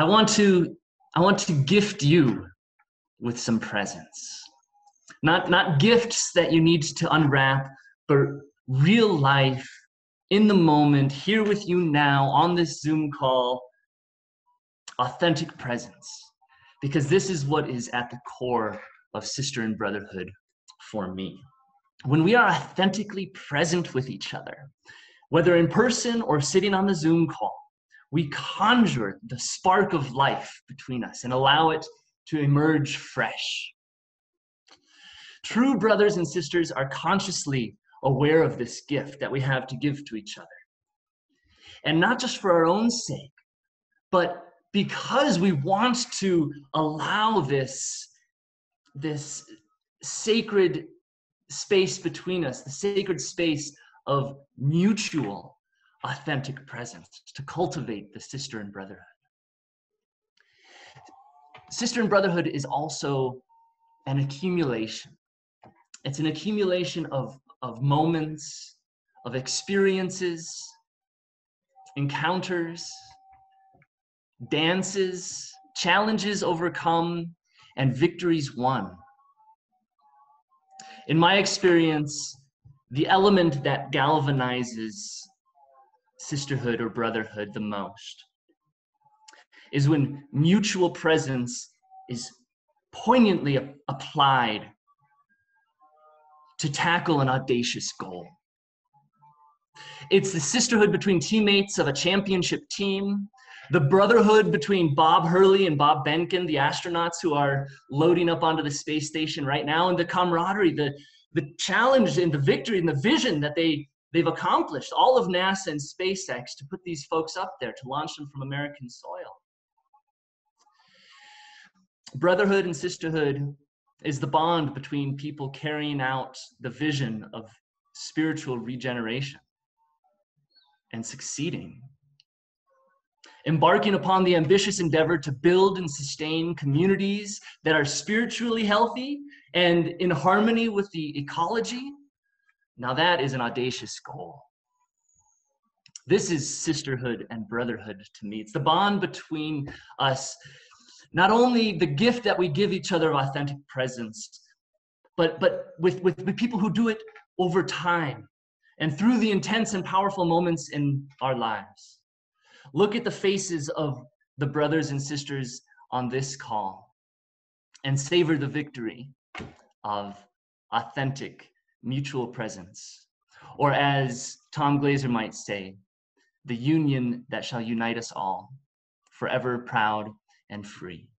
I want to gift you with some presents. Not gifts that you need to unwrap, but real life in the moment, here with you now on this Zoom call, authentic presence. Because this is what is at the core of sister and brotherhood for me. When we are authentically present with each other, whether in person or sitting on the Zoom call, we conjure the spark of life between us and allow it to emerge fresh. True brothers and sisters are consciously aware of this gift that we have to give to each other. And not just for our own sake, but because we want to allow this sacred space between us, the sacred space of mutual authentic presence, to cultivate the sister and brotherhood. Sister and brotherhood is also an accumulation. It's an accumulation of moments, of experiences, encounters, dances, challenges overcome, and victories won. In my experience, the element that galvanizes sisterhood or brotherhood the most is when mutual presence is poignantly applied to tackle an audacious goal. It's the sisterhood between teammates of a championship team, the brotherhood between Bob Hurley and Bob Benkin, the astronauts who are loading up onto the space station right now, and the camaraderie, the challenge and the victory and the vision that they've accomplished, all of NASA and SpaceX, to put these folks up there, to launch them from American soil. Brotherhood and sisterhood is the bond between people carrying out the vision of spiritual regeneration and succeeding, embarking upon the ambitious endeavor to build and sustain communities that are spiritually healthy and in harmony with the ecology. Now that is an audacious goal. This is sisterhood and brotherhood to me. It's the bond between us, not only the gift that we give each other of authentic presence, but with people who do it over time and through the intense and powerful moments in our lives. Look at the faces of the brothers and sisters on this call and savor the victory of authentic mutual presence. Or as Tom Glazer might say, the union that shall unite us all, forever proud and free.